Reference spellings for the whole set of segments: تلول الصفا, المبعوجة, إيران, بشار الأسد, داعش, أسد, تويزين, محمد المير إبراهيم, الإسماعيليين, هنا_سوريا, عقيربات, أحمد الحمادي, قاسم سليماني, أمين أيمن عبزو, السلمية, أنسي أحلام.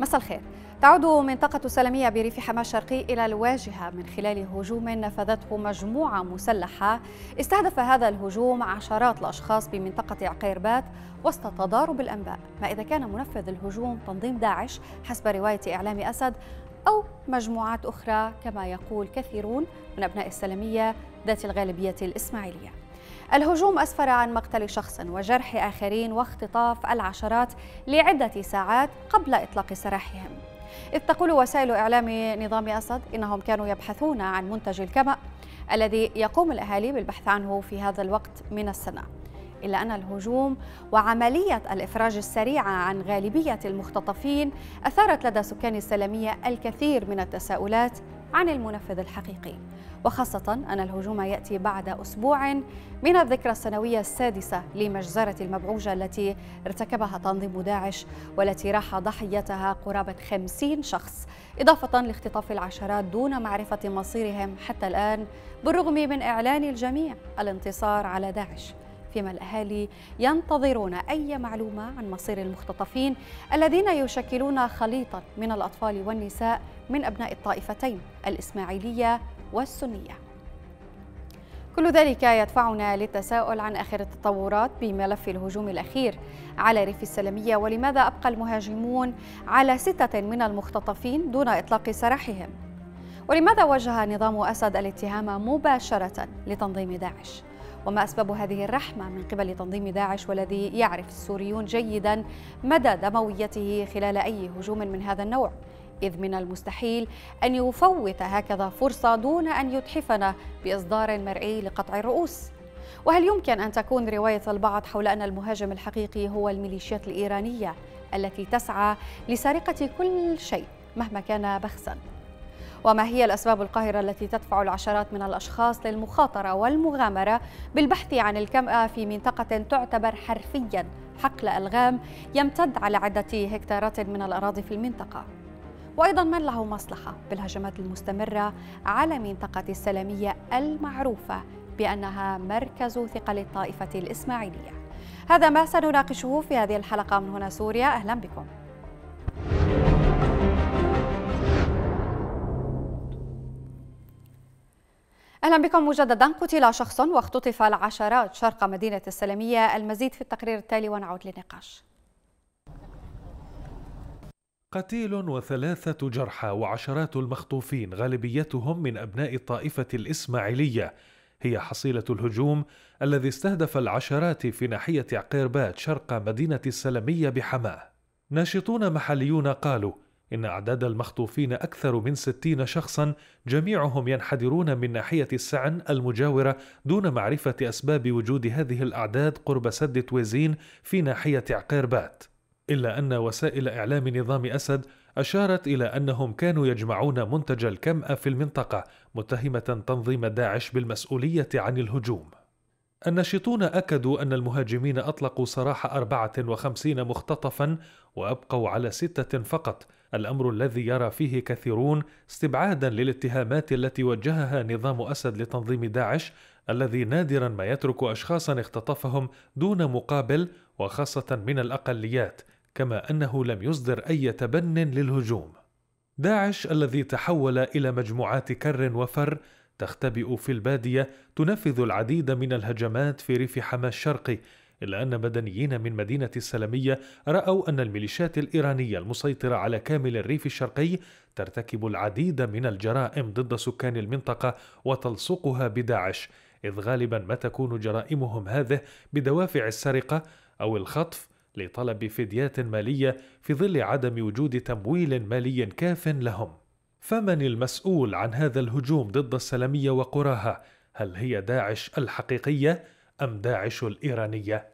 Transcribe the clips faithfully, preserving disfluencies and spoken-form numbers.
مساء الخير. تعود منطقة السلمية بريف حماة الشرقي إلى الواجهة من خلال هجوم نفذته مجموعة مسلحة. استهدف هذا الهجوم عشرات الأشخاص بمنطقة عقيربات وسط تضارب الأنباء، ما إذا كان منفذ الهجوم تنظيم داعش حسب رواية إعلام أسد أو مجموعات أخرى كما يقول كثيرون من أبناء السلمية ذات الغالبية الإسماعيلية. الهجوم أسفر عن مقتل شخص وجرح آخرين واختطاف العشرات لعدة ساعات قبل إطلاق سراحهم، إذ تقول وسائل إعلام نظام أسد إنهم كانوا يبحثون عن منتج الكمأ الذي يقوم الأهالي بالبحث عنه في هذا الوقت من السنة. إلا أن الهجوم وعملية الإفراج السريعة عن غالبية المختطفين أثارت لدى سكان السلمية الكثير من التساؤلات عن المنفذ الحقيقي، وخاصة أن الهجوم يأتي بعد أسبوع من الذكرى السنوية السادسة لمجزرة المبعوجة التي ارتكبها تنظيم داعش والتي راح ضحيتها قرابة خمسين شخص، إضافة لاختطاف العشرات دون معرفة مصيرهم حتى الآن بالرغم من إعلان الجميع الانتصار على داعش، فيما الأهالي ينتظرون أي معلومة عن مصير المختطفين الذين يشكلون خليطاً من الأطفال والنساء من أبناء الطائفتين الإسماعيلية والسنية. كل ذلك يدفعنا للتساؤل عن آخر التطورات بملف الهجوم الأخير على ريف السلمية، ولماذا أبقى المهاجمون على ستة من المختطفين دون إطلاق سراحهم، ولماذا وجه نظام أسد الاتهامة مباشرة لتنظيم داعش، وما أسباب هذه الرحمة من قبل تنظيم داعش والذي يعرف السوريون جيدا مدى دمويته خلال أي هجوم من هذا النوع، إذ من المستحيل أن يفوت هكذا فرصة دون أن يتحفنا بإصدار مرئي لقطع الرؤوس. وهل يمكن أن تكون رواية البعض حول أن المهاجم الحقيقي هو الميليشيات الإيرانية التي تسعى لسرقة كل شيء مهما كان بخسا؟ وما هي الأسباب القاهرة التي تدفع العشرات من الأشخاص للمخاطرة والمغامرة بالبحث عن الكمأة في منطقة تعتبر حرفيا حقل ألغام يمتد على عدة هكتارات من الأراضي في المنطقة؟ وأيضا من له مصلحة بالهجمات المستمرة على منطقة السلمية المعروفة بأنها مركز ثقل الطائفة الإسماعيلية؟ هذا ما سنناقشه في هذه الحلقة من هنا سوريا، أهلا بكم. أهلا بكم مجددا. قتل شخص واختطف العشرات شرق مدينة السلمية، المزيد في التقرير التالي ونعود للنقاش. قتيل وثلاثة جرحى وعشرات المخطوفين غالبيتهم من أبناء الطائفة الإسماعيلية هي حصيلة الهجوم الذي استهدف العشرات في ناحية عقيربات شرق مدينة السلمية بحماة. ناشطون محليون قالوا إن أعداد المخطوفين أكثر من ستين شخصا، جميعهم ينحدرون من ناحية السعن المجاورة دون معرفة أسباب وجود هذه الأعداد قرب سد تويزين في ناحية عقيربات. إلا أن وسائل إعلام نظام أسد أشارت إلى أنهم كانوا يجمعون منتج الكمأة في المنطقة، متهمة تنظيم داعش بالمسؤولية عن الهجوم. الناشطون أكدوا أن المهاجمين أطلقوا سراح أربعة وخمسين مختطفاً وأبقوا على ستة فقط، الأمر الذي يرى فيه كثيرون استبعاداً للاتهامات التي وجهها نظام أسد لتنظيم داعش الذي نادراً ما يترك أشخاصاً اختطفهم دون مقابل، وخاصة من الأقليات، كما أنه لم يصدر أي تبن للهجوم. داعش الذي تحول إلى مجموعات كر وفر تختبئ في البادية تنفذ العديد من الهجمات في ريف حماة الشرقي، إلا أن مدنيين من مدينة السلمية رأوا أن الميليشيات الإيرانية المسيطرة على كامل الريف الشرقي ترتكب العديد من الجرائم ضد سكان المنطقة وتلصقها بداعش، إذ غالبا ما تكون جرائمهم هذه بدوافع السرقة أو الخطف لطلب فديات مالية في ظل عدم وجود تمويل مالي كاف لهم. فمن المسؤول عن هذا الهجوم ضد السلمية وقراها؟ هل هي داعش الحقيقية أم داعش الإيرانية؟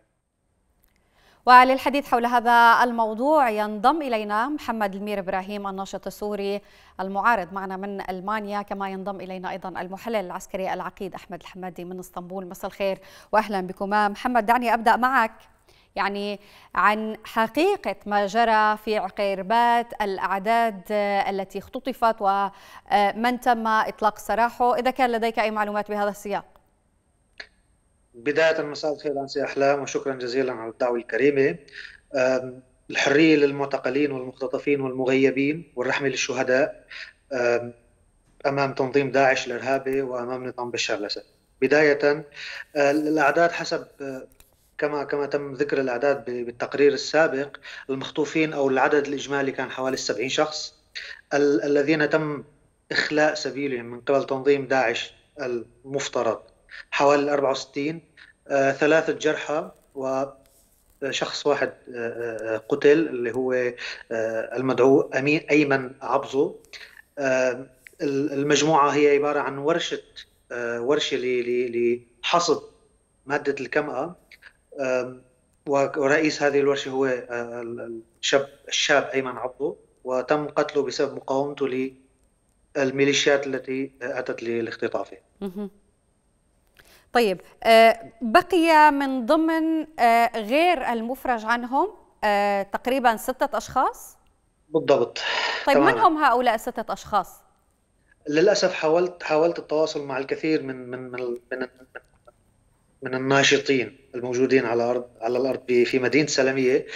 وللحديث حول هذا الموضوع ينضم إلينا محمد المير إبراهيم الناشط السوري المعارض معنا من ألمانيا، كما ينضم إلينا أيضا المحلل العسكري العقيد أحمد الحمادي من اسطنبول. مساء الخير وأهلا بكما. محمد دعني أبدأ معك يعني عن حقيقة ما جرى في عقيربات، الأعداد التي اختطفت ومن تم إطلاق سراحه، إذا كان لديك أي معلومات بهذا السياق. بداية مساء الخير أنسي أحلام وشكرا جزيلا على الدعوة الكريمة. الحرية للمعتقلين والمختطفين والمغيبين والرحمة للشهداء أمام تنظيم داعش الإرهابي وأمام نظام بشار الأسد. بداية الأعداد حسب كما كما تم ذكر الأعداد بالتقرير السابق، المخطوفين أو العدد الإجمالي كان حوالي سبعين شخص ال الذين تم إخلاء سبيلهم من قبل تنظيم داعش المفترض، حوالي أربعة وستين، آه، ثلاثة جرحى وشخص واحد آه قتل اللي هو آه المدعو أمين أيمن عبزو. آه المجموعة هي عبارة عن ورشة آه ورشة لحصد مادة الكمأة، آه ورئيس هذه الورشة هو آه الشاب الشاب أيمن عبزو، وتم قتله بسبب مقاومته للميليشيات التي أتت لاختطافه. طيب، بقي من ضمن غير المفرج عنهم تقريبا ستة أشخاص بالضبط. طيب تمام. من هم هؤلاء الستة أشخاص؟ للأسف حاولت حاولت التواصل مع الكثير من من من من, من الناشطين الموجودين على أرض على الأرض في مدينة السلمية.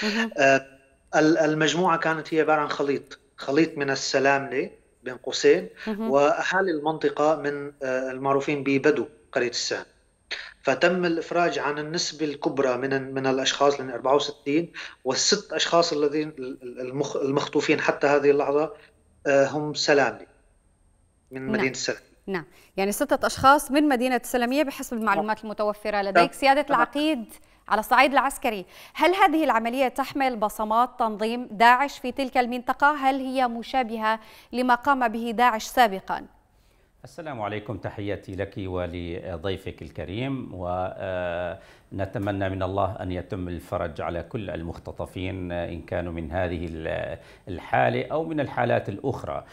المجموعة كانت هي عبارة عن خليط خليط من السلاملة بين قوسين وأهالي المنطقة من المعروفين ببدو قرية السان، فتم الإفراج عن النسبة الكبرى من من الأشخاص، لأن أربعة وستين، والست أشخاص الذين المخ المخطوفين حتى هذه اللحظة هم سلاملة من مدينة السلمية. نعم، يعني ستة أشخاص من مدينة السلمية بحسب المعلومات المتوفرة لديك. سيادة العقيد، على الصعيد العسكري، هل هذه العملية تحمل بصمات تنظيم داعش في تلك المنطقة؟ هل هي مشابهة لما قام به داعش سابقا؟ السلام عليكم، تحياتي لك ولضيفك الكريم، ونتمنى من الله أن يتم الفرج على كل المختطفين إن كانوا من هذه الحالة أو من الحالات الأخرى.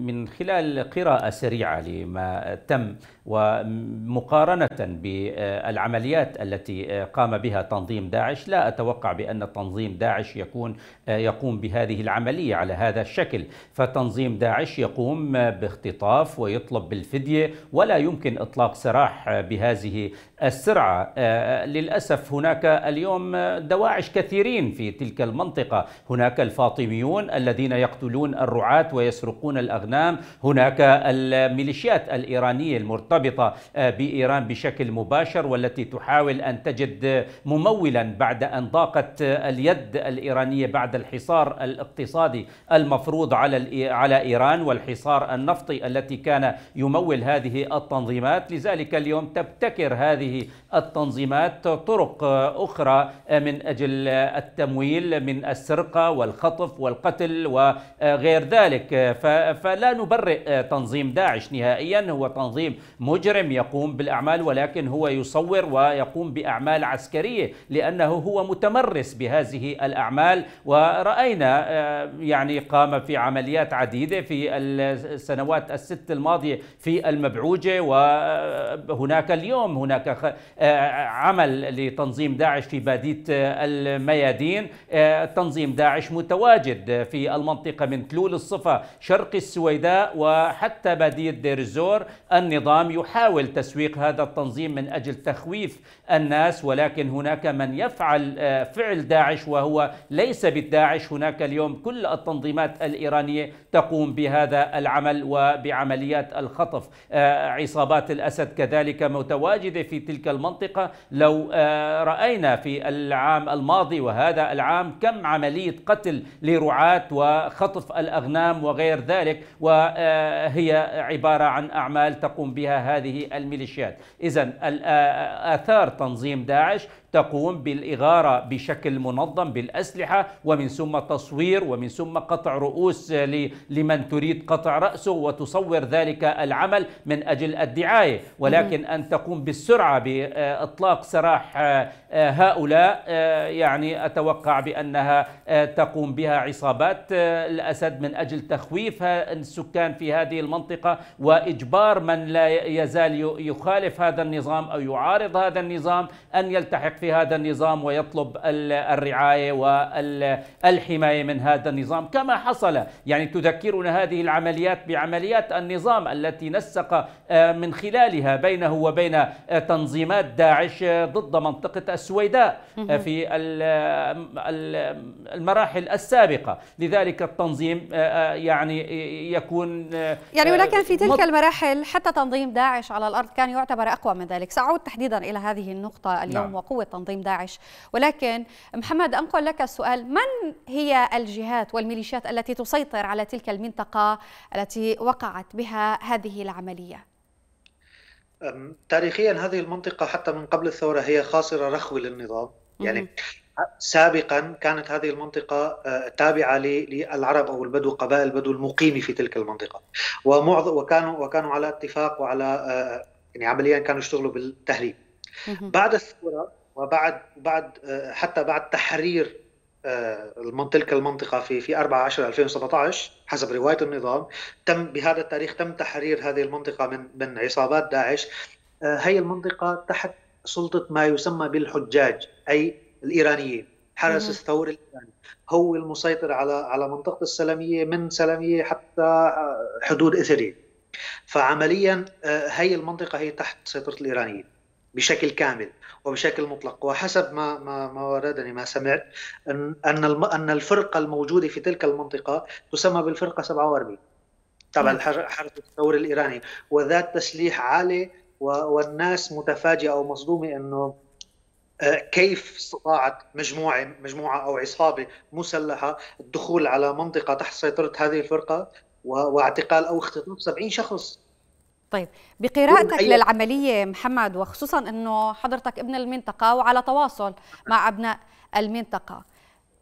من خلال قراءة سريعة لما تم ومقارنة بالعمليات التي قام بها تنظيم داعش، لا أتوقع بأن تنظيم داعش يكون يقوم بهذه العملية على هذا الشكل. فتنظيم داعش يقوم باختطاف ويطلب بالفدية، ولا يمكن إطلاق سراح بهذه السرعة. للأسف هناك اليوم دواعش كثيرين في تلك المنطقة، هناك الفاطميون الذين يقتلون الرعاة ويسرقون الأغنام، هناك الميليشيات الإيرانية المرتبطة بإيران بشكل مباشر والتي تحاول أن تجد ممولا بعد أن ضاقت اليد الإيرانية بعد الحصار الاقتصادي المفروض على على إيران والحصار النفطي التي كان يمول هذه التنظيمات. لذلك اليوم تبتكر هذه التنظيمات طرق أخرى من أجل التمويل من السرقة والخطف والقتل وغير ذلك. فلا نبرئ تنظيم داعش نهائيا، هو تنظيم مجرم يقوم بالأعمال، ولكن هو يصور ويقوم بأعمال عسكرية لأنه هو متمرس بهذه الأعمال. ورأينا يعني قام في عمليات عديدة في السنوات السابقة الست الماضية في المبعوجة، وهناك اليوم هناك عمل لتنظيم داعش في بادية الميادين. تنظيم داعش متواجد في المنطقة من تلول الصفا، شرق السويداء، وحتى بادية دير الزور. النظام يحاول تسويق هذا التنظيم من أجل تخويف الناس، ولكن هناك من يفعل فعل داعش وهو ليس بالداعش. هناك اليوم كل التنظيمات الإيرانية تقوم بهذا العمل وبعمل عمليات الخطف. عصابات الأسد كذلك متواجدة في تلك المنطقة. لو رأينا في العام الماضي وهذا العام كم عملية قتل لرعاة وخطف الأغنام وغير ذلك، وهي عبارة عن أعمال تقوم بها هذه الميليشيات. إذن آثار تنظيم داعش تقوم بالإغارة بشكل منظم بالأسلحة، ومن ثم تصوير، ومن ثم قطع رؤوس لمن تريد قطع رأسه، وتصور ذلك العمل من أجل الدعاية. ولكن أن تقوم بالسرعة بإطلاق سراح هؤلاء، يعني أتوقع بأنها تقوم بها عصابات الأسد من أجل تخويف السكان في هذه المنطقة وإجبار من لا يزال يخالف هذا النظام أو يعارض هذا النظام أن يلتحق في هذا النظام ويطلب الرعاية والحماية من هذا النظام كما حصل. يعني تذكرنا هذه العمليات بعمليات النظام التي نسق من خلالها بينه وبين تنظيمات داعش ضد منطقة السويداء في المراحل السابقة. لذلك التنظيم يعني يكون يعني ولكن في تلك المراحل حتى تنظيم داعش على الأرض كان يعتبر أقوى من ذلك. سأعود تحديدا إلى هذه النقطة اليوم. نعم. وقوة تنظيم داعش، ولكن محمد أنقل لك السؤال، من هي الجهات والميليشيات التي تسيطر على تلك المنطقة التي وقعت بها هذه العملية؟ تاريخيا هذه المنطقة حتى من قبل الثورة هي خاصرة رخوة للنظام. يعني سابقا كانت هذه المنطقة تابعة للعرب أو البدو، قبائل البدو المقيمة في تلك المنطقة، ومعظم وكانوا وكانوا على اتفاق وعلى يعني عمليا كانوا يشتغلوا بالتهريب. بعد الثورة وبعد بعد حتى بعد تحرير تلك المنطقة في في أربعة عشر ألفين وسبعة عشر حسب رواية النظام، تم بهذا التاريخ تم تحرير هذه المنطقة من من عصابات داعش. هي المنطقة تحت سلطة ما يسمى بالحجاج أي الإيرانيين. حرس الثور الإيراني هو المسيطر على على منطقة السلمية من سلمية حتى حدود إثري. فعمليا هي المنطقة هي تحت سيطرة الإيرانيين بشكل كامل وبشكل مطلق. وحسب ما ما ما وردني ما سمعت ان ان ان الفرقه الموجوده في تلك المنطقه تسمى بالفرقه سبعة وأربعين تبع حرس الثور الايراني، وذات تسليح عالي. والناس متفاجئه ومصدومه انه كيف استطاعت مجموعه مجموعه او عصابه مسلحه الدخول على منطقه تحت سيطره هذه الفرقه واعتقال او اختطاف سبعين شخص. طيب بقراءتك للعملية محمد، وخصوصا أنه حضرتك ابن المنطقة وعلى تواصل مع أبناء المنطقة،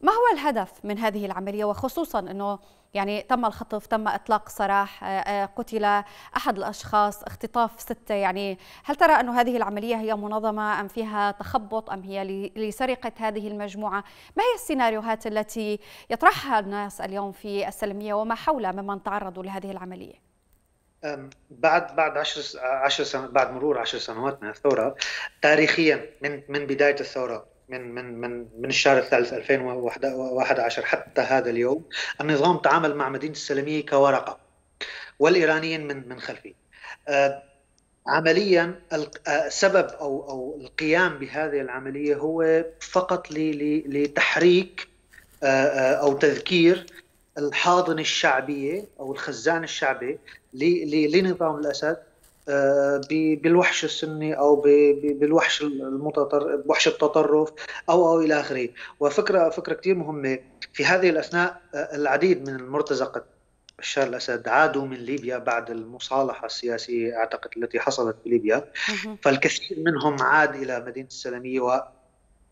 ما هو الهدف من هذه العملية؟ وخصوصا أنه يعني تم الخطف، تم إطلاق سراح، قتل أحد الأشخاص، اختطاف ستة. يعني هل ترى أنه هذه العملية هي منظمة أم فيها تخبط أم هي لسرقة هذه المجموعة؟ ما هي السيناريوهات التي يطرحها الناس اليوم في السلمية وما حولها ممن تعرضوا لهذه العملية؟ بعد بعد عشر عشر سنوات، بعد مرور عشر سنوات من الثوره، تاريخيا من من بدايه الثوره من من من من الشهر الثالث ألفين وأحد عشر حتى هذا اليوم، النظام تعامل مع مدينه السلميه كورقه والايرانيين من من خلفه. عمليا السبب او او القيام بهذه العمليه هو فقط لتحريك او تذكير الحاضنه الشعبيه او الخزان الشعبي لنظام الاسد بالوحش السني او بالوحش المتطرف، وحش التطرف او او الى اخره. وفكره فكره كثير مهمه في هذه الاثناء، العديد من المرتزقه بشار الاسد عادوا من ليبيا بعد المصالحه السياسيه اعتقد التي حصلت في ليبيا، فالكثير منهم عاد الى مدينه السلميه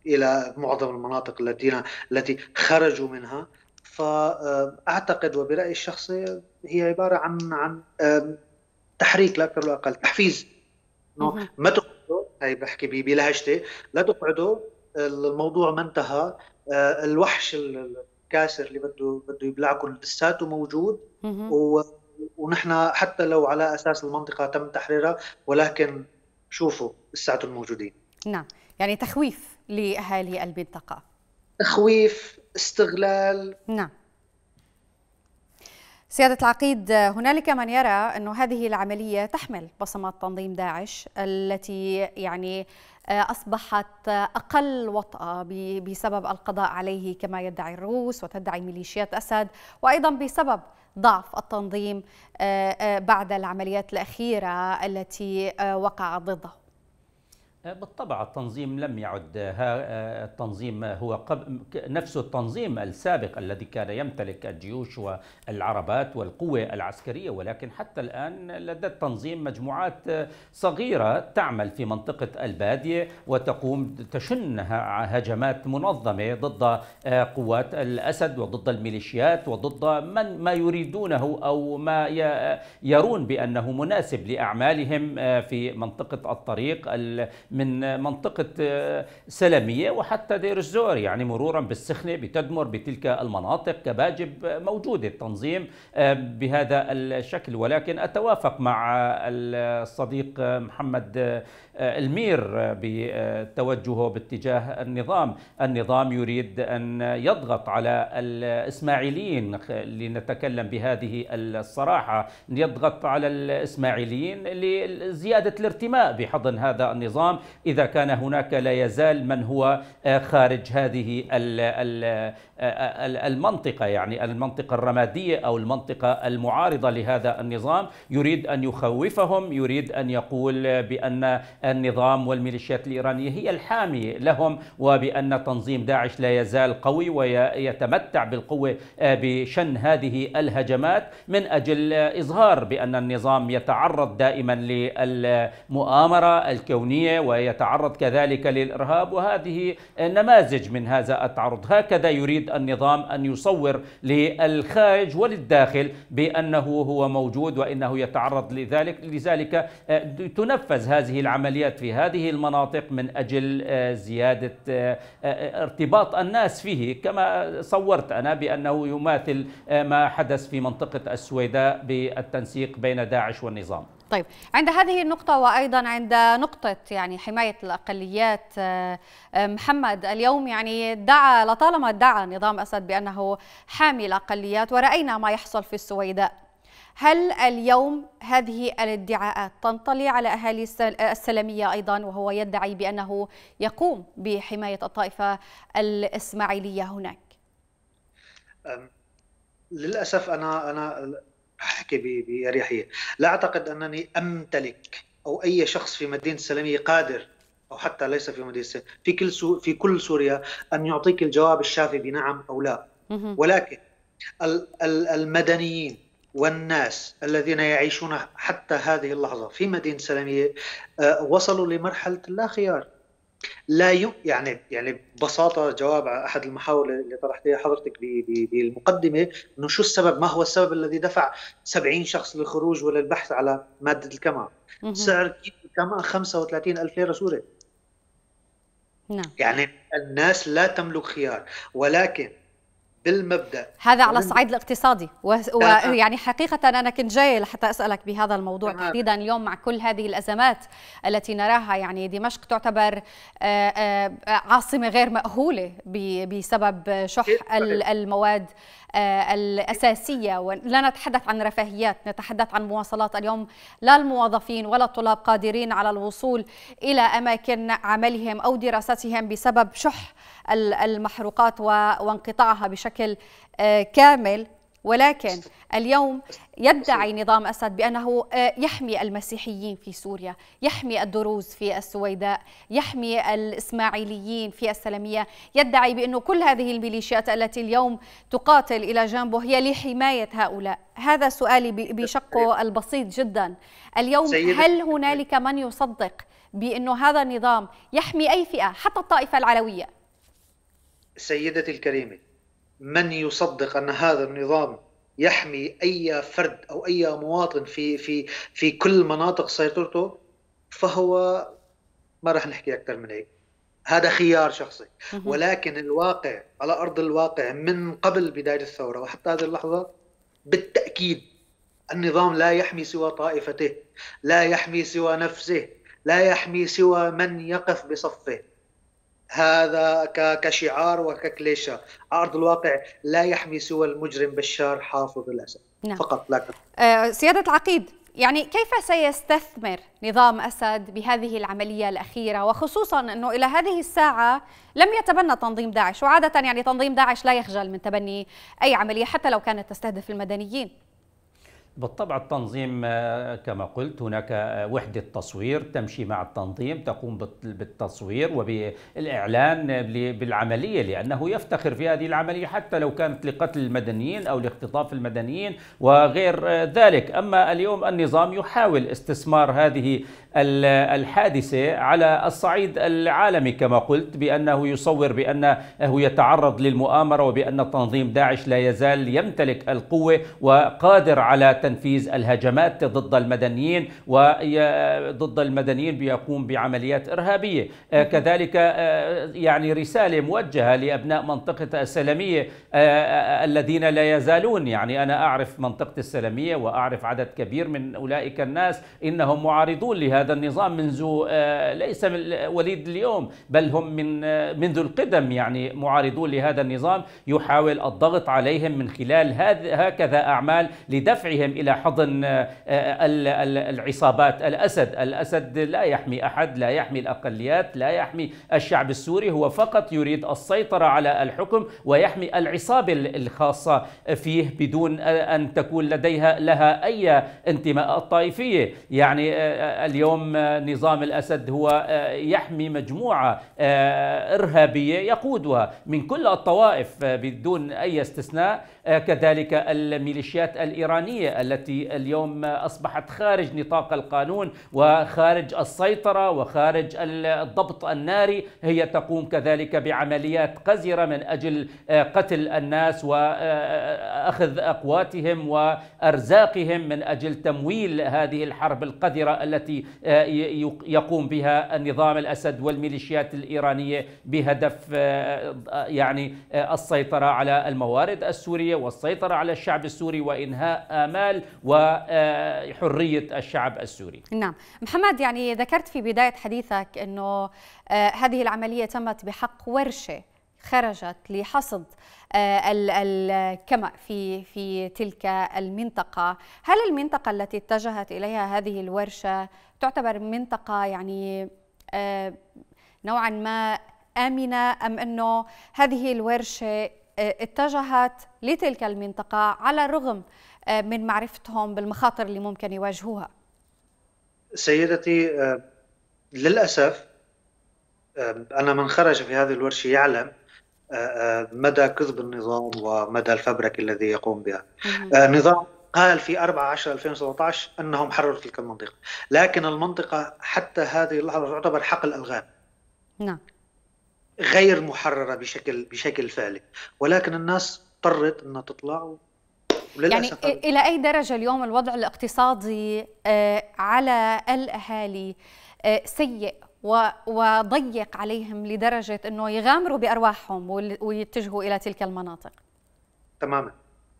والى معظم المناطق التي التي خرجوا منها. فأعتقد وبرأيي الشخصي هي عبارة عن عن تحريك لا أكثر ولا أقل، تحفيز. ما تقعدوا، هي بحكي بلهجتي، لا تقعدوا، الموضوع ما انتهى، الوحش الكاسر اللي بده بده يبلعكم لساته موجود، ونحن حتى لو على أساس المنطقة تم تحريرها ولكن شوفوا لساته موجودين. نعم، يعني تخويف لأهالي المنطقة، تخويف، استغلال. نعم سيادة العقيد، هنالك من يرى أن هذه العملية تحمل بصمات تنظيم داعش التي يعني أصبحت أقل وطأة بسبب القضاء عليه كما يدعي الروس وتدعي ميليشيات أسد، وأيضا بسبب ضعف التنظيم بعد العمليات الأخيرة التي وقع ضده. بالطبع التنظيم لم يعد التنظيم هو نفس التنظيم السابق الذي كان يمتلك الجيوش والعربات والقوة العسكرية، ولكن حتى الآن لدى التنظيم مجموعات صغيرة تعمل في منطقة البادية وتقوم تشن هجمات منظمة ضد قوات الأسد وضد الميليشيات وضد من ما يريدونه أو ما يرون بأنه مناسب لأعمالهم في منطقة الطريق من منطقة سلمية وحتى دير الزور، يعني مرورا بالسخنة بتدمر بتلك المناطق كباجب موجودة. التنظيم بهذا الشكل، ولكن أتوافق مع الصديق محمد المير بتوجهه باتجاه النظام. النظام يريد أن يضغط على الإسماعيليين، لنتكلم بهذه الصراحة، يضغط على الإسماعيليين لزيادة الارتماء بحضن هذا النظام إذا كان هناك لا يزال من هو خارج هذه المنطقة، يعني المنطقة الرمادية أو المنطقة المعارضة لهذا النظام. يريد أن يخوفهم، يريد أن يقول بأن النظام والميليشيات الإيرانية هي الحامي لهم، وبأن تنظيم داعش لا يزال قوي ويتمتع بالقوة بشن هذه الهجمات، من أجل إظهار بأن النظام يتعرض دائما للمؤامرة الكونية ويتعرض كذلك للإرهاب، وهذه نماذج من هذا التعرض. هكذا يريد النظام أن يصور للخارج وللداخل بأنه هو موجود وإنه يتعرض لذلك، لذلك تنفذ هذه العمليات في هذه المناطق من أجل زيادة ارتباط الناس فيه، كما صورت أنا بأنه يماثل ما حدث في منطقة السويداء بالتنسيق بين داعش والنظام. طيب، عند هذه النقطة وأيضا عند نقطة يعني حماية الأقليات، محمد اليوم يعني دعا لطالما دعا نظام أسد بأنه حامي الأقليات، ورأينا ما يحصل في السويداء. هل اليوم هذه الادعاءات تنطلي على أهالي السلمية أيضا، وهو يدعي بأنه يقوم بحماية الطائفة الإسماعيلية هناك؟ للأسف أنا أنا أحكي بأريحية، لا أعتقد أنني أمتلك أو أي شخص في مدينة السلمية قادر، أو حتى ليس في مدينة السلمية، في كل في كل سوريا، أن يعطيك الجواب الشافي بنعم أو لا. ولكن المدنيين والناس الذين يعيشون حتى هذه اللحظة في مدينة السلمية وصلوا لمرحلة لا خيار. لا ي... يعني يعني ببساطه جواب على احد المحاور اللي طرحتيها حضرتك بالمقدمه، انه شو السبب؟ ما هو السبب الذي دفع سبعين شخص للخروج وللبحث على ماده الكمعه؟ سعر كيلو الكمعه خمسة وثلاثين ألف ليره سوري. نعم. يعني الناس لا تملك خيار، ولكن بالمبدا هذا على الصعيد الاقتصادي، ويعني و... حقيقه انا كنت جاي لحتى اسالك بهذا الموضوع تحديدا. اليوم مع كل هذه الازمات التي نراها، يعني دمشق تعتبر عاصمه غير مأهوله بسبب شح المواد الأساسية، ولا نتحدث عن رفاهيات، نتحدث عن مواصلات. اليوم لا الموظفين ولا الطلاب قادرين على الوصول إلى أماكن عملهم أو دراستهم بسبب شح المحروقات وانقطاعها بشكل كامل. ولكن اليوم يدعي نظام أسد بأنه يحمي المسيحيين في سوريا، يحمي الدروز في السويداء، يحمي الإسماعيليين في السلمية، يدعي بأنه كل هذه الميليشيات التي اليوم تقاتل إلى جانبه هي لحماية هؤلاء. هذا سؤالي بشقه البسيط جدا. اليوم هل هنالك من يصدق بأنه هذا النظام يحمي أي فئة حتى الطائفة العلوية؟ سيدتي الكريمة، من يصدق أن هذا النظام يحمي أي فرد أو أي مواطن في في في كل مناطق سيطرته؟ فهو ما راح نحكي أكثر من هيك، هذا خيار شخصي. ولكن الواقع على أرض الواقع من قبل بداية الثورة وحتى هذه اللحظة، بالتأكيد النظام لا يحمي سوى طائفته، لا يحمي سوى نفسه، لا يحمي سوى من يقف بصفه. هذا كشعار وككليشة، عرض الواقع لا يحمي سوى المجرم بشار حافظ الأسد. نعم. فقط لا أكثر. سيادة العقيد، يعني كيف سيستثمر نظام أسد بهذه العملية الأخيرة، وخصوصا أنه إلى هذه الساعة لم يتبنى تنظيم داعش، وعادة يعني تنظيم داعش لا يخجل من تبني أي عملية حتى لو كانت تستهدف المدنيين؟ بالطبع التنظيم كما قلت هناك وحدة تصوير تمشي مع التنظيم، تقوم بالتصوير وبالإعلان بالعملية، لأنه يفتخر في هذه العملية حتى لو كانت لقتل المدنيين أو لاختطاف المدنيين وغير ذلك. أما اليوم النظام يحاول استثمار هذه الحادثة على الصعيد العالمي، كما قلت بأنه يصور بأنه يتعرض للمؤامرة، وبأن تنظيم داعش لا يزال يمتلك القوة وقادر على تنفيذ الهجمات ضد المدنيين، وضد المدنيين بيقوم بعمليات إرهابية. كذلك يعني رسالة موجهة لأبناء منطقة السلمية الذين لا يزالون، يعني أنا أعرف منطقة السلمية وأعرف عدد كبير من أولئك الناس، إنهم معارضون لهذا النظام منذ ليس من وليد اليوم، بل هم من منذ القدم يعني معارضون لهذا النظام، يحاول الضغط عليهم من خلال هكذا أعمال لدفعهم إلى حضن العصابات الأسد. الأسد لا يحمي أحد، لا يحمي الأقليات، لا يحمي الشعب السوري، هو فقط يريد السيطرة على الحكم ويحمي العصابة الخاصة فيه بدون أن تكون لديها لها أي انتماء طائفية. يعني اليوم نظام الأسد هو يحمي مجموعة إرهابية يقودها من كل الطوائف بدون أي استثناء. كذلك الميليشيات الإيرانية التي اليوم أصبحت خارج نطاق القانون وخارج السيطرة وخارج الضبط الناري، هي تقوم كذلك بعمليات قذرة من أجل قتل الناس وأخذ أقواتهم وأرزاقهم من أجل تمويل هذه الحرب القذرة التي يقوم بها النظام الأسد والميليشيات الإيرانية بهدف يعني السيطرة على الموارد السورية والسيطرة على الشعب السوري وإنهاء آمال وحرية الشعب السوري. نعم محمد، يعني ذكرت في بداية حديثك أنه هذه العملية تمت بحق ورشة خرجت لحصد الكمأ في في تلك المنطقة. هل المنطقة التي اتجهت إليها هذه الورشة تعتبر منطقة يعني نوعا ما آمنة، أم أنه هذه الورشة اتجهت لتلك المنطقة على الرغم من معرفتهم بالمخاطر اللي ممكن يواجهوها؟ سيدتي للأسف أنا من خرج في هذه الورشة يعلم مدى كذب النظام ومدى الفبرك الذي يقوم بها. نظام قال في أربعة عشر ألفين وسبعة عشر أنهم حرروا تلك المنطقة، لكن المنطقة حتى هذه اللحظة تعتبر حقل الألغام. نعم. غير محررة بشكل بشكل فعلي، ولكن الناس اضطرت أنها تطلع. يعني إلى أي درجة اليوم الوضع الاقتصادي على الأهالي سيء وضيق عليهم لدرجة أنه يغامروا بأرواحهم ويتجهوا إلى تلك المناطق؟ تماما،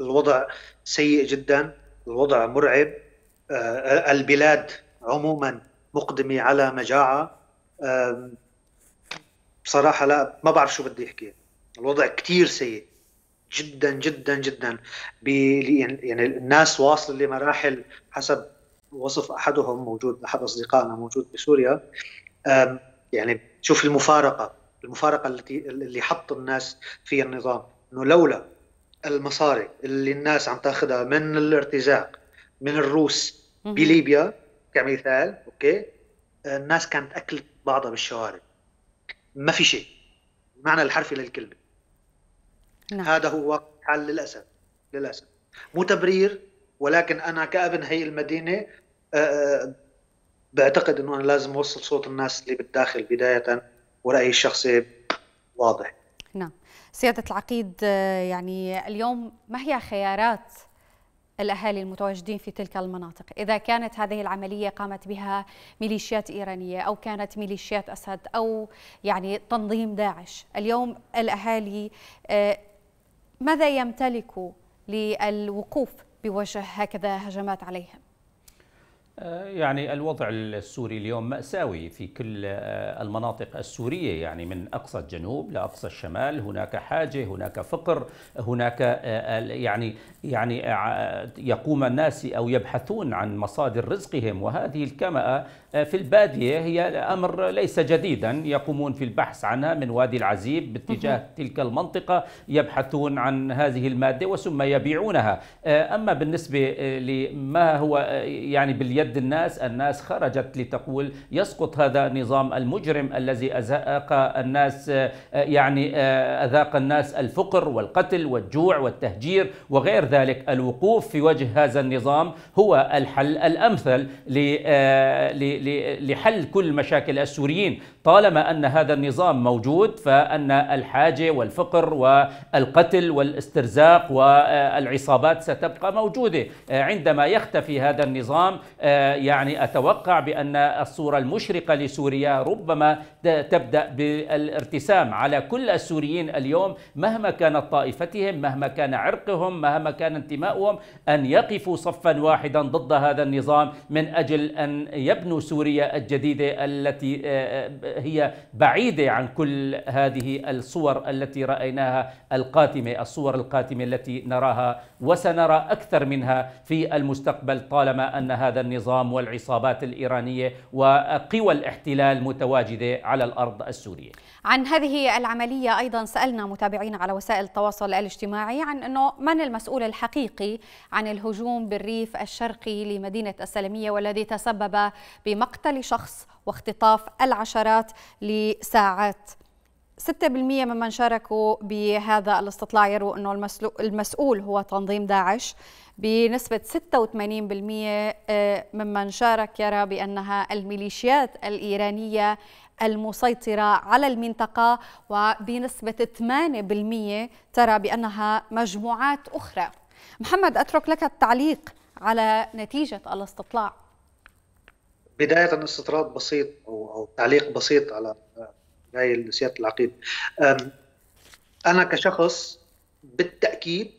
الوضع سيء جدا، الوضع مرعب. البلاد عموما مقدمة على مجاعة. بصراحة لا ما بعرف شو بدي أحكي، الوضع كتير سيء جدا جدا جدا. يعني الناس واصل لمراحل، حسب وصف أحدهم موجود، أحد أصدقائنا موجود بسوريا، يعني شوف المفارقة المفارقة التي اللي حط الناس فيها النظام، إنه لولا المصاري اللي الناس عم تاخذها من الارتزاق من الروس بليبيا كمثال، أوكي، الناس كانت أكلت بعضها بالشوارع، ما في شيء معنى الحرفي للكلمة. نعم. هذا هو حال للأسف للأسف، مو تبرير، ولكن أنا كابن هي المدينة بعتقد أنه أنا لازم أوصل صوت الناس اللي بالداخل بداية، ورأيي الشخصي واضح. نعم سيادة العقيد، يعني اليوم ما هي خيارات الأهالي المتواجدين في تلك المناطق إذا كانت هذه العملية قامت بها ميليشيات إيرانية أو كانت ميليشيات أسد أو يعني تنظيم داعش؟ اليوم الأهالي ماذا يمتلكوا للوقوف بوجه هكذا هجمات عليهم؟ يعني الوضع السوري اليوم مأساوي في كل المناطق السورية، يعني من أقصى الجنوب لأقصى الشمال. هناك حاجة، هناك فقر، هناك يعني يعني يقوم الناس أو يبحثون عن مصادر رزقهم، وهذه الكمأة في البادية هي أمر ليس جديدا، يقومون في البحث عنها من وادي العزيب باتجاه تلك المنطقة، يبحثون عن هذه المادة وثم يبيعونها. أما بالنسبة لما هو يعني باليد يد الناس. الناس خرجت لتقول يسقط هذا النظام المجرم الذي أذاق الناس، يعني أذاق الناس الفقر والقتل والجوع والتهجير وغير ذلك. الوقوف في وجه هذا النظام هو الحل الأمثل لحل كل مشاكل السوريين. طالما أن هذا النظام موجود فأن الحاجة والفقر والقتل والاسترزاق والعصابات ستبقى موجودة. عندما يختفي هذا النظام يعني أتوقع بأن الصورة المشرقة لسوريا ربما تبدأ بالارتسام على كل السوريين اليوم، مهما كانت طائفتهم، مهما كان عرقهم، مهما كان انتمائهم، أن يقفوا صفا واحدا ضد هذا النظام من أجل أن يبنوا سوريا الجديدة التي هي بعيدة عن كل هذه الصور التي رأيناها القاتمة، الصور القاتمة التي نراها وسنرى أكثر منها في المستقبل طالما أن هذا النظام والعصابات الإيرانية وقوى الاحتلال متواجدة على الأرض السورية. عن هذه العملية أيضا سألنا متابعينا على وسائل التواصل الاجتماعي عن أنه من المسؤول الحقيقي عن الهجوم بالريف الشرقي لمدينة السلمية والذي تسبب بمقتل شخص واختطاف العشرات لساعات. ستة بالمئة ممن شاركوا بهذا الاستطلاع يروا أنه المسؤول هو تنظيم داعش، بنسبة ستة وثمانين بالمئة ممن شارك يرى بأنها الميليشيات الإيرانية المسيطرة على المنطقة، وبنسبة ثمانية بالمئة ترى بأنها مجموعات أخرى. محمد، أترك لك التعليق على نتيجة الاستطلاع. بداية استطراد بسيط أو, أو تعليق بسيط على هاي سيادة العقيد. أنا كشخص بالتأكيد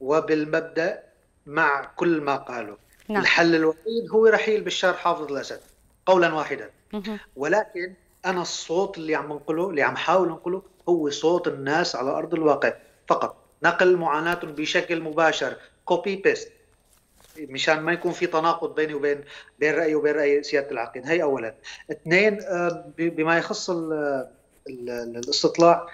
وبالمبدأ مع كل ما قاله. نعم. الحل الوحيد هو رحيل بشار حافظ الأسد قولا واحدا. مه. ولكن أنا الصوت اللي عم نقله اللي عم حاول نقله هو صوت الناس على أرض الواقع فقط، نقل معاناتهم بشكل مباشر كوبي بيست مشان ما يكون في تناقض بيني وبين بين رأيي وبين رأي سيادة العقيد. هي أولا. اثنين، بما يخص ال ال الاستطلاع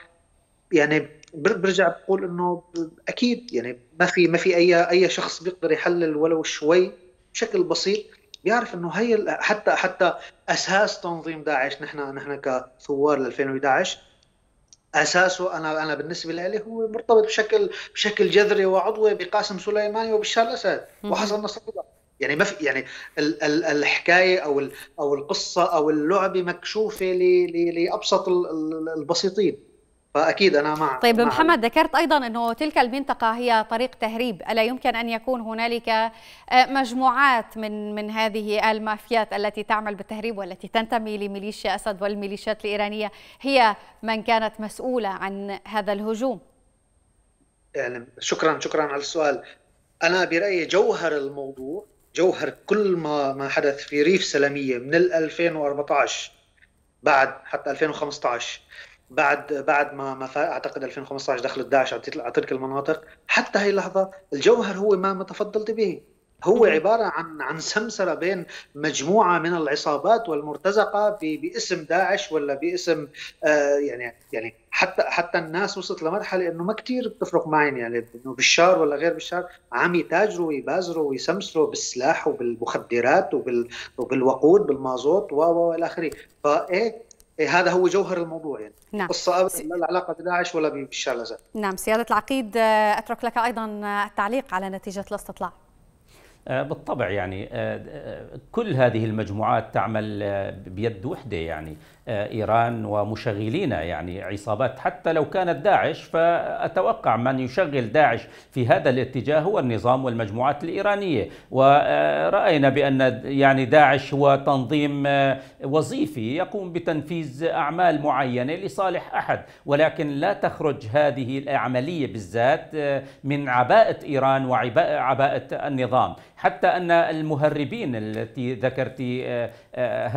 يعني برجع بقول إنه أكيد يعني ما في ما في أي أي شخص بيقدر يحلل ولو شوي بشكل بسيط بيعرف إنه هي حتى حتى أساس تنظيم داعش، نحن نحن كثوار ل ألفين وأحد عشر أساسه أنا أنا بالنسبة لي هو مرتبط بشكل بشكل جذري وعضوي بقاسم سليماني وبشار الأسد وحسن نصر الله. يعني ما في يعني ال ال الحكاية أو ال أو القصة أو اللعبة مكشوفة لأبسط البسيطين. فأكيد أنا مع. طيب مع محمد، ذكرت أيضا أنه تلك المنطقة هي طريق تهريب، ألا يمكن أن يكون هنالك مجموعات من من هذه المافيات التي تعمل بالتهريب والتي تنتمي لميليشيا أسد والميليشيات الإيرانية هي من كانت مسؤولة عن هذا الهجوم؟ يعني شكرا شكرا على السؤال. أنا برأيي جوهر الموضوع، جوهر كل ما ما حدث في ريف سلمية من ألفين وأربعة عشر بعد حتى ألفين وخمسة عشر، بعد بعد ما ما اعتقد ألفين وخمسة عشر دخلت داعش على تلك المناطق، حتى هي اللحظه الجوهر هو ما ما تفضلت به، هو عباره عن عن سمسره بين مجموعه من العصابات والمرتزقه باسم داعش ولا باسم آه يعني يعني حتى حتى الناس وصلت لمرحله انه ما كثير بتفرق معين، يعني انه بشار ولا غير بشار عم يتاجروا ويبازروا ويسمسروا بالسلاح وبالمخدرات وبال وبالوقود بالمازوت والى اخره. فايه هذا هو جوهر الموضوع، يعني نعم. قصة أبدا لا العلاقة بداعش ولا ببشار الأسد. نعم سيادة العقيد، أترك لك أيضا التعليق على نتيجة الاستطلاع. بالطبع يعني كل هذه المجموعات تعمل بيد وحدة، يعني إيران ومشغلينها، يعني عصابات حتى لو كانت داعش، فأتوقع من يشغل داعش في هذا الاتجاه هو النظام والمجموعات الإيرانية. ورأينا بأن يعني داعش هو تنظيم وظيفي يقوم بتنفيذ أعمال معينة لصالح أحد، ولكن لا تخرج هذه العملية بالذات من عباءة إيران وعباءة النظام. حتى أن المهربين التي ذكرت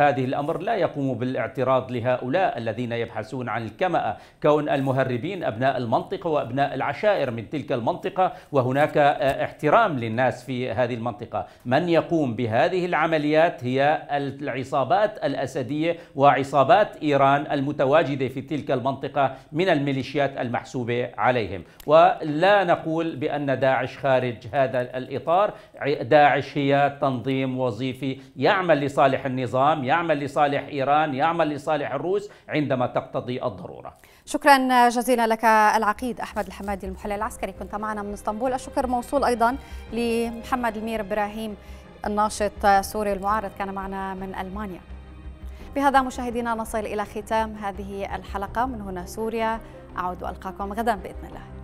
هذه الأمر لا يقوموا بالاعتراض لهؤلاء الذين يبحثون عن الكمأة، كون المهربين أبناء المنطقة وأبناء العشائر من تلك المنطقة، وهناك احترام للناس في هذه المنطقة. من يقوم بهذه العمليات هي العصابات الأسدية وعصابات إيران المتواجدة في تلك المنطقة من الميليشيات المحسوبة عليهم. ولا نقول بأن داعش خارج هذا الإطار، داعش هي تنظيم وظيفي يعمل لصالح النظام، يعمل لصالح إيران، يعمل لصالح الروس عندما تقتضي الضرورة. شكرا جزيلا لك العقيد أحمد الحمادي المحلل العسكري، كنت معنا من اسطنبول. الشكر موصول أيضا لمحمد المير إبراهيم الناشط السوري المعارض، كان معنا من ألمانيا. بهذا مشاهدينا نصل إلى ختام هذه الحلقة من هنا سوريا، أعود وألقاكم غدا بإذن الله.